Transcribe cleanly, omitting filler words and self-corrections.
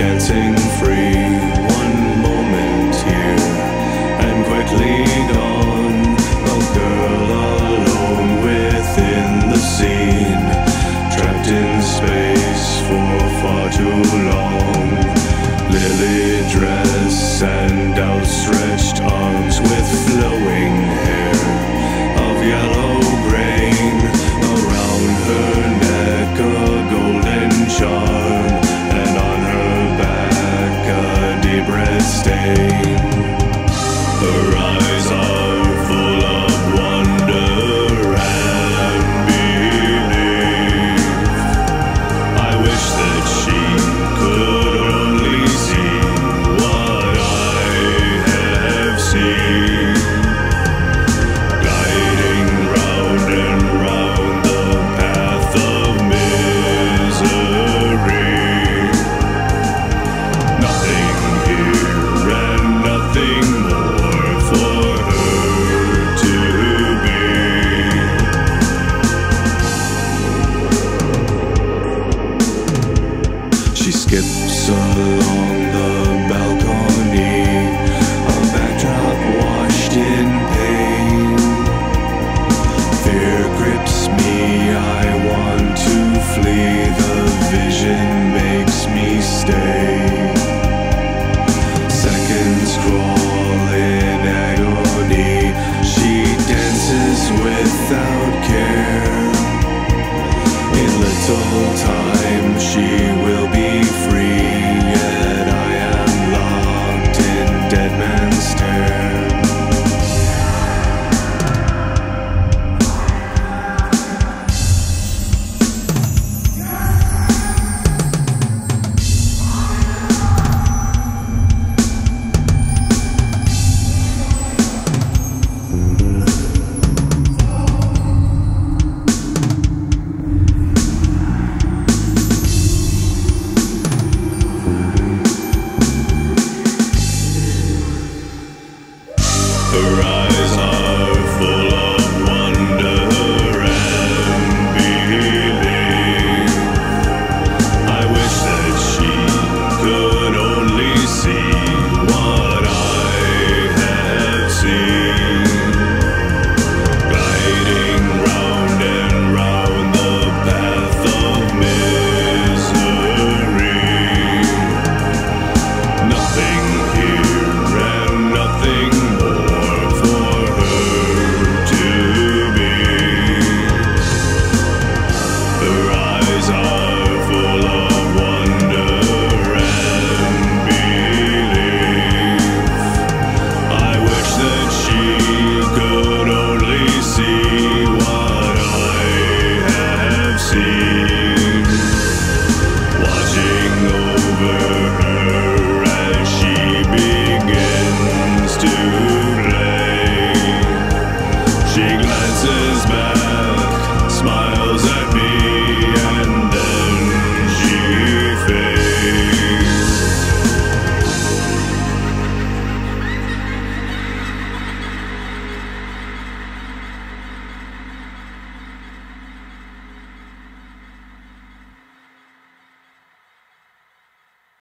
dancing free. One moment here and quickly gone, a girl alone within the scene, trapped in space for far too long. Lily dress and outstretched arms with flowing hair of yellow grain, around her neck a golden charm, and on her back a deep red stain. Her eyes are full of wonder and belief. I wish that she could only see what I have seen. Skips along